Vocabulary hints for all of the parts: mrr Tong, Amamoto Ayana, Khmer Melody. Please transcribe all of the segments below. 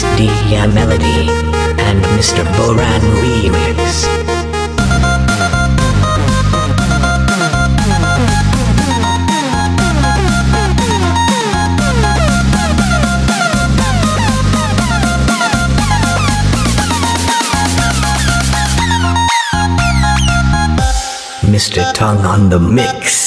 It's Khmer Melody and Mr Boran Remix. Mr. Tong on the mix.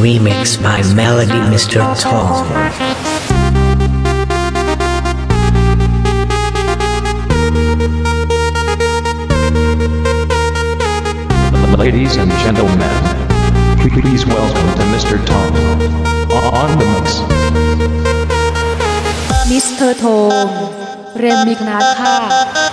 Remix by Melody, Mr. Tong. Ladies and gentlemen, please welcome to Mr. Tong on the mix. Mr. Tong, Remix นะคะ